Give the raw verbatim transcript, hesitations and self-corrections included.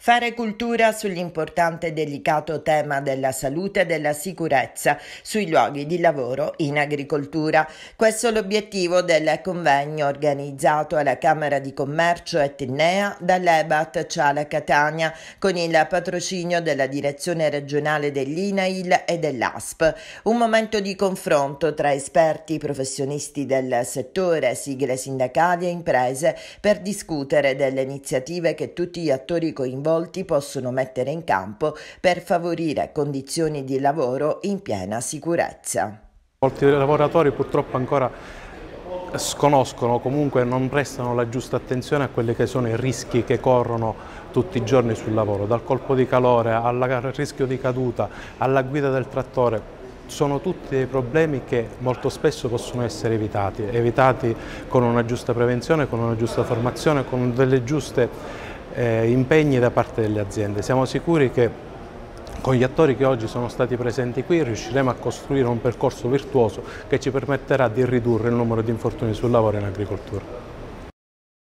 Fare cultura sull'importante e delicato tema della salute e della sicurezza sui luoghi di lavoro in agricoltura. Questo è l'obiettivo del convegno organizzato alla Camera di Commercio Etnea dall'Ebat Ciala Catania con il patrocinio della Direzione Regionale dell'Inail e dell'Asp. Un momento di confronto tra esperti, professionisti del settore, sigle sindacali e imprese per discutere delle iniziative che tutti gli attori coinvolti possono mettere in campo per favorire condizioni di lavoro in piena sicurezza. Molti lavoratori purtroppo ancora sconoscono o comunque non prestano la giusta attenzione a quelli che sono i rischi che corrono tutti i giorni sul lavoro, dal colpo di calore al rischio di caduta, alla guida del trattore. Sono tutti dei problemi che molto spesso possono essere evitati, evitati con una giusta prevenzione, con una giusta formazione, con delle giuste Eh, impegni da parte delle aziende. Siamo sicuri che con gli attori che oggi sono stati presenti qui riusciremo a costruire un percorso virtuoso che ci permetterà di ridurre il numero di infortuni sul lavoro in agricoltura.